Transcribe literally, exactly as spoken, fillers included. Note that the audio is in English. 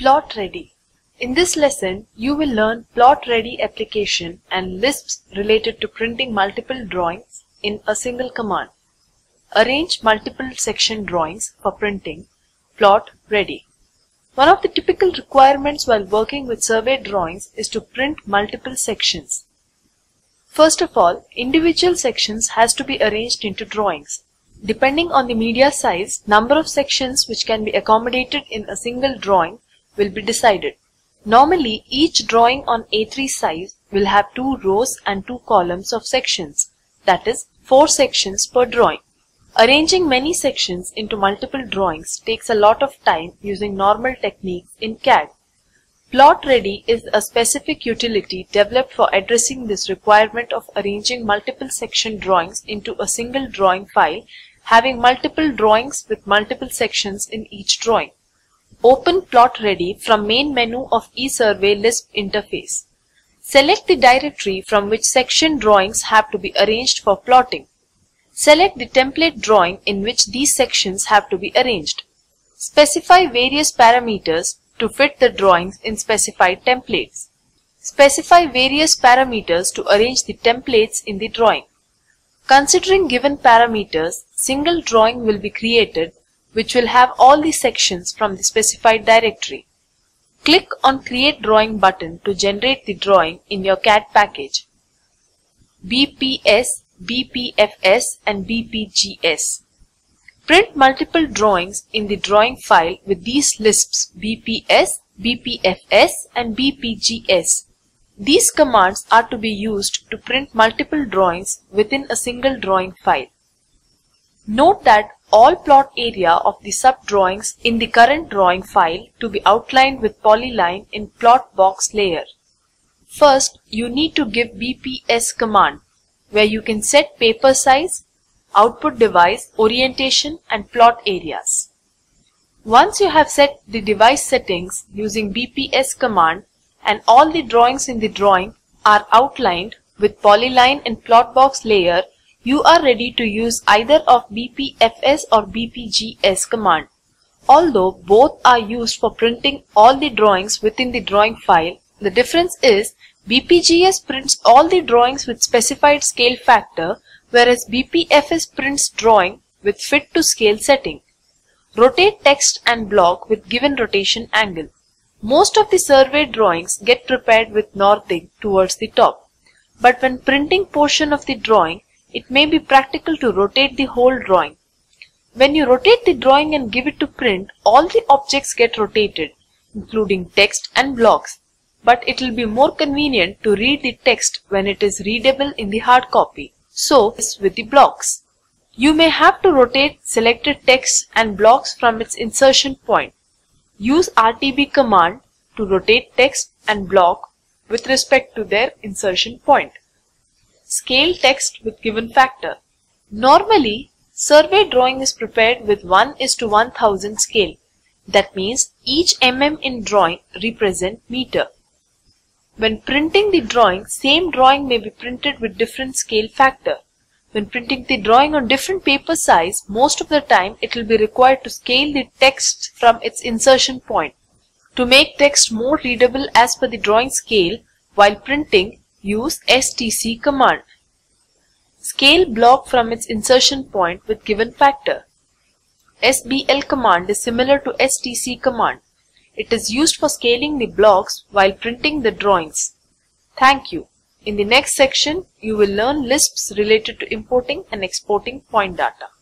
PlotReady. In this lesson, you will learn PlotReady application and Lisps related to printing multiple drawings in a single command. Arrange multiple section drawings for printing. PlotReady. One of the typical requirements while working with survey drawings is to print multiple sections. First of all, individual sections has to be arranged into drawings. Depending on the media size, number of sections which can be accommodated in a single drawing will be decided. Normally, each drawing on A three size will have two rows and two columns of sections, that is, four sections per drawing. Arranging many sections into multiple drawings takes a lot of time using normal techniques in C A D. PlotReady is a specific utility developed for addressing this requirement of arranging multiple section drawings into a single drawing file, having multiple drawings with multiple sections in each drawing. Open PlotReady from main menu of eSurvey Lisp interface. Select the directory from which section drawings have to be arranged for plotting. Select the template drawing in which these sections have to be arranged. Specify various parameters to fit the drawings in specified templates. Specify various parameters to arrange the templates in the drawing. Considering given parameters, single drawing will be created which will have all the sections from the specified directory. Click on Create Drawing button to generate the drawing in your C A D package. B P S, B P F S and B P G S. Print multiple drawings in the drawing file with these Lisps B P S, B P F S and B P G S. These commands are to be used to print multiple drawings within a single drawing file. Note that all plot area of the sub-drawings in the current drawing file to be outlined with polyline in plot box layer. First, you need to give B P S command, where you can set paper size, output device, orientation and plot areas. Once you have set the device settings using B P S command and all the drawings in the drawing are outlined with polyline and plot box layer, you are ready to use either of B P F S or B P G S command. Although both are used for printing all the drawings within the drawing file, the difference is B P G S prints all the drawings with specified scale factor, whereas B P F S prints drawing with fit to scale setting. Rotate text and block with given rotation angle. Most of the survey drawings get prepared with northing towards the top. But when printing portion of the drawing, it may be practical to rotate the whole drawing. When you rotate the drawing and give it to print, all the objects get rotated, including text and blocks. But it will be more convenient to read the text when it is readable in the hard copy. So is with the blocks. You may have to rotate selected text and blocks from its insertion point. Use R T B command to rotate text and block with respect to their insertion point. Scale text with given factor. Normally, survey drawing is prepared with one is to one thousand scale. That means each mm in drawing represent meter. When printing the drawing, same drawing may be printed with different scale factor. When printing the drawing on different paper size, most of the time it will be required to scale the text from its insertion point. To make text more readable as per the drawing scale, while printing, use S T C command. Scale block from its insertion point with given factor. S B L command is similar to S T C command. It is used for scaling the blocks while printing the drawings. Thank you. In the next section, you will learn Lisps related to importing and exporting point data.